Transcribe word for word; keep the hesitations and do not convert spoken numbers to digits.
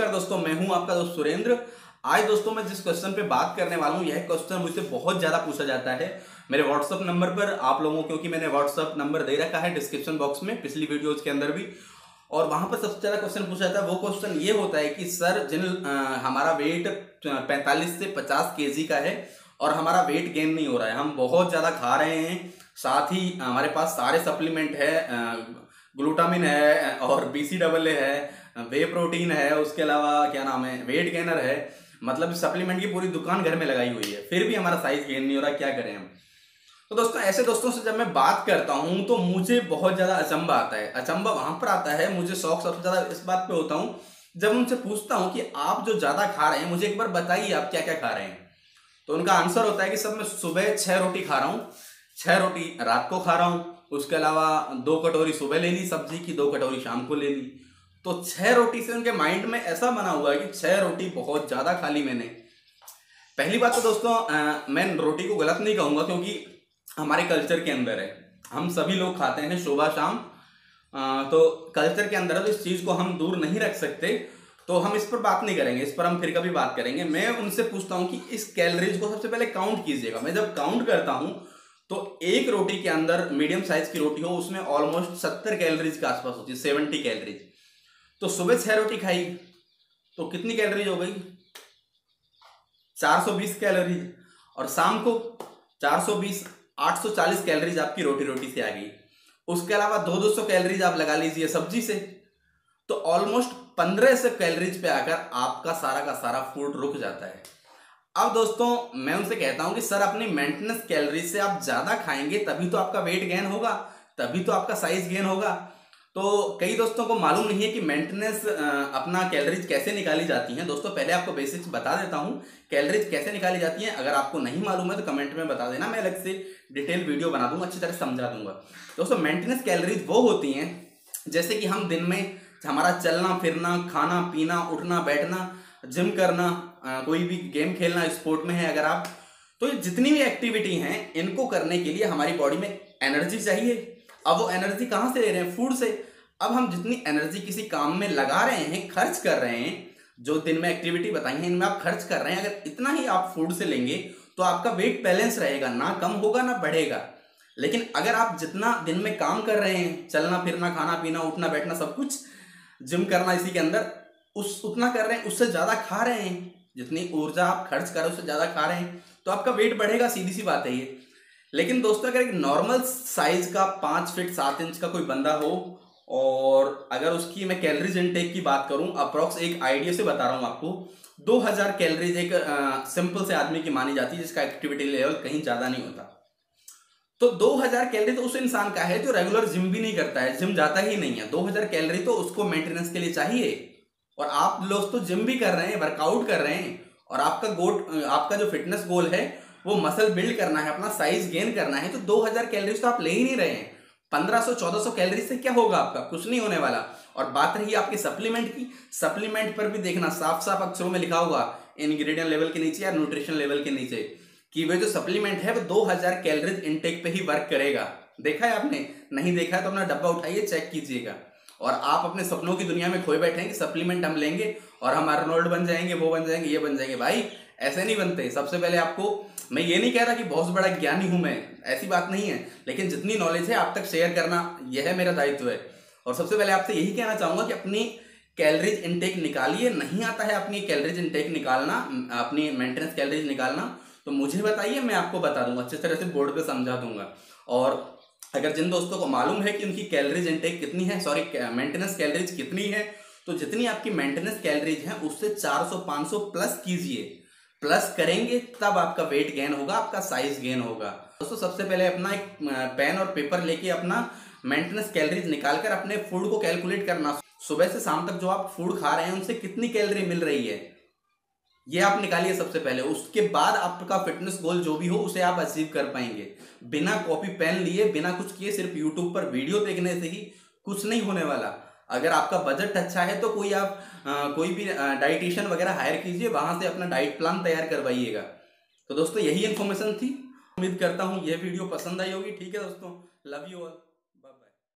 नमस्कार दोस्तों, मैं हूं आपका दोस्त सुरेंद्र। आज दोस्तों मैं जिस क्वेश्चन पे बात करने वाला हूं, यह क्वेश्चन मुझसे बहुत ज़्यादा पूछा जाता है मेरे व्हाट्सअप नंबर पर। आप लोगों, क्योंकि मैंने व्हाट्सअप नंबर दे रखा है डिस्क्रिप्शन बॉक्स में पिछली वीडियोज़ के अंदर भी, और वहाँ पर सबसे ज़्यादा क्वेश्चन पूछा जाता है। वो क्वेश्चन ये होता है कि सर जिन हमारा वेट पैंतालीस से पचास के जी का है और हमारा वेट गेन नहीं हो रहा है, हम बहुत ज़्यादा खा रहे हैं, साथ ही हमारे पास सारे सप्लीमेंट है, ग्लूटामिन है और बी सी ए ए है, वे प्रोटीन है, उसके अलावा क्या नाम है वेट गेनर है, मतलब सप्लीमेंट की पूरी दुकान घर में लगाई हुई है, फिर भी हमारा साइज गेन नहीं हो रहा, क्या करें हम। तो दोस्तों ऐसे दोस्तों से जब मैं बात करता हूं तो मुझे बहुत ज़्यादा अचंबा आता है। अचंबा वहां पर आता है, मुझे शौक सबसे ज़्यादा इस बात पे होता हूँ जब उनसे पूछता हूँ कि आप जो ज़्यादा खा रहे हैं मुझे एक बार बताइए आप क्या क्या खा रहे हैं। तो उनका आंसर होता है कि सब मैं सुबह छः रोटी खा रहा हूँ, छः रोटी रात को खा रहा हूँ, उसके अलावा दो कटोरी सुबह ले ली सब्जी की, दो कटोरी शाम को ले ली। तो छः रोटी से उनके माइंड में ऐसा बना हुआ है कि छः रोटी बहुत ज़्यादा खा ली मैंने। पहली बात तो दोस्तों आ, मैं रोटी को गलत नहीं कहूँगा क्योंकि हमारे कल्चर के अंदर है, हम सभी लोग खाते हैं सुबह शाम, आ, तो कल्चर के अंदर है, तो इस चीज़ को हम दूर नहीं रख सकते, तो हम इस पर बात नहीं करेंगे, इस पर हम फिर कभी बात करेंगे। मैं उनसे पूछता हूँ कि इस कैलरीज को सबसे पहले काउंट कीजिएगा। मैं जब काउंट करता हूँ तो एक रोटी के अंदर, मीडियम साइज की रोटी हो, उसमें ऑलमोस्ट सत्तर कैलोरीज के आसपास होती है, सेवेंटी कैलोरीज। तो सुबह छह रोटी खाई तो कितनी कैलोरीज हो गई, चार सौ बीस कैलोरीज, और शाम को चार सौ बीस, आठ सौ चालीस कैलोरीज आपकी रोटी रोटी से आ गई। उसके अलावा दो दो सौ कैलोरीज आप लगा लीजिए सब्जी से, तो ऑलमोस्ट पंद्रह सौ कैलोरीज पे आकर आपका सारा का सारा फूड रुक जाता है। अब दोस्तों मैं उनसे कहता हूं कि सर अपनी मेंटेनेंस कैलोरीज से आप ज़्यादा खाएंगे तभी तो आपका वेट गेन होगा, तभी तो आपका साइज गेन होगा। तो कई दोस्तों को मालूम नहीं है कि मेंटेनेंस अपना कैलोरीज कैसे निकाली जाती हैं। दोस्तों पहले आपको बेसिक्स बता देता हूं कैलोरीज कैसे निकाली जाती हैं, अगर आपको नहीं मालूम है तो कमेंट में बता देना, मैं अलग से डिटेल वीडियो बना दूंगा, अच्छी तरह समझा दूंगा। दोस्तों मेंटेनेंस कैलोरीज वो होती हैं जैसे कि हम दिन में हमारा चलना फिरना, खाना पीना, उठना बैठना, जिम करना, आ, कोई भी गेम खेलना स्पोर्ट में है अगर आप, तो ये जितनी भी एक्टिविटी हैं इनको करने के लिए हमारी बॉडी में एनर्जी चाहिए। अब वो एनर्जी कहाँ से ले रहे हैं, फूड से। अब हम जितनी एनर्जी किसी काम में लगा रहे हैं, खर्च कर रहे हैं, जो दिन में एक्टिविटी बताई है इनमें आप खर्च कर रहे हैं, अगर इतना ही आप फूड से लेंगे तो आपका वेट बैलेंस रहेगा, ना कम होगा ना बढ़ेगा। लेकिन अगर आप जितना दिन में काम कर रहे हैं, चलना फिरना, खाना पीना, उठना बैठना, सब कुछ, जिम करना, इसी के अंदर उस उतना कर रहे हैं, उससे ज़्यादा खा रहे हैं, जितनी ऊर्जा आप खर्च कर रहे हैं उससे ज़्यादा खा रहे हैं, तो आपका वेट बढ़ेगा, सीधी सी बात है ये। लेकिन दोस्तों अगर एक नॉर्मल साइज़ का पाँच फिट सात इंच का कोई बंदा हो, और अगर उसकी मैं कैलोरीज इनटेक की बात करूं, अप्रॉक्स एक आइडिया से बता रहा हूं आपको, दो हज़ार कैलोरीज एक आ, सिंपल से आदमी की मानी जाती है जिसका एक्टिविटी लेवल कहीं ज़्यादा नहीं होता। तो दो हज़ार कैलोरी तो उस इंसान का है जो रेगुलर जिम भी नहीं करता है, जिम जाता ही नहीं है। दो हज़ार कैलोरी तो उसको मेंटेनेंस के लिए चाहिए, और आप दोस्तों जिम भी कर रहे हैं, वर्कआउट कर रहे हैं, और आपका गोल, आपका जो फिटनेस गोल है वो मसल बिल्ड करना है, अपना साइज गेन करना है, तो दो हज़ार कैलोरीज तो आप ले ही नहीं रहे हैं। पंद्रह सौ चौदह सौ कैलोरीज से क्या होगा आपका, कुछ नहीं होने वाला। और बात रही आपके सप्लीमेंट की, सप्लीमेंट पर भी देखना साफ साफ अक्षरों में लिखा होगा इन्ग्रीडियंट लेवल के नीचे या न्यूट्रिशन लेवल के नीचे कि वह जो सप्लीमेंट है वो दो हज़ार कैलोरीज इनटेक पर ही वर्क करेगा। देखा है आपने, नहीं देखा है तो अपना डब्बा उठाइए, चेक कीजिएगा, और आप अपने सपनों की दुनिया में खोए बैठे हैं कि सप्लीमेंट हम लेंगे और हम अर्नोल्ड बन जाएंगे, वो बन जाएंगे, ये बन जाएंगे। भाई ऐसे नहीं बनते। सबसे पहले आपको, मैं ये नहीं कह रहा कि बहुत बड़ा ज्ञानी हूँ मैं, ऐसी बात नहीं है, लेकिन जितनी नॉलेज है आप तक शेयर करना यह है मेरा दायित्व है। और सबसे पहले आपसे यही कहना चाहूँगा कि अपनी कैलोरीज इनटेक निकालिए, नहीं आता है अपनी कैलोरीज इनटेक निकालना, अपनी मेंटेनेंस कैलोरीज निकालना, तो मुझे बताइए, मैं आपको बता दूंगा, अच्छे तरह से बोर्ड पर समझा दूंगा। और अगर जिन दोस्तों को मालूम है कि उनकी कैलोरीज इनटेक कितनी है, सॉरी मेंटेनेंस कैलोरीज कितनी है, तो जितनी आपकी मेंटेनेंस कैलोरीज है उससे चार सौ पाँच सौ प्लस कीजिए, प्लस करेंगे तब आपका वेट गेन होगा, आपका साइज गेन होगा। दोस्तों सबसे पहले अपना एक पेन और पेपर लेके अपना मेंटेनेंस कैलोरीज निकाल कर अपने फूड को कैलकुलेट करना, सुबह से शाम तक जो आप फूड खा रहे हैं उनसे कितनी कैलोरी मिल रही है ये आप निकालिए सबसे पहले। उसके बाद आपका फिटनेस गोल जो भी हो उसे आप अचीव कर पाएंगे। बिना कॉपी पेन लिए, बिना कुछ किए, सिर्फ यूट्यूब पर वीडियो देखने से ही कुछ नहीं होने वाला। अगर आपका बजट अच्छा है तो कोई आप आ, कोई भी डाइटिशियन वगैरह हायर कीजिए, वहां से अपना डाइट प्लान तैयार करवाइएगा। तो दोस्तों यही इन्फॉर्मेशन थी, उम्मीद करता हूँ यह वीडियो पसंद आई होगी। ठीक है दोस्तों, लव यू ऑल।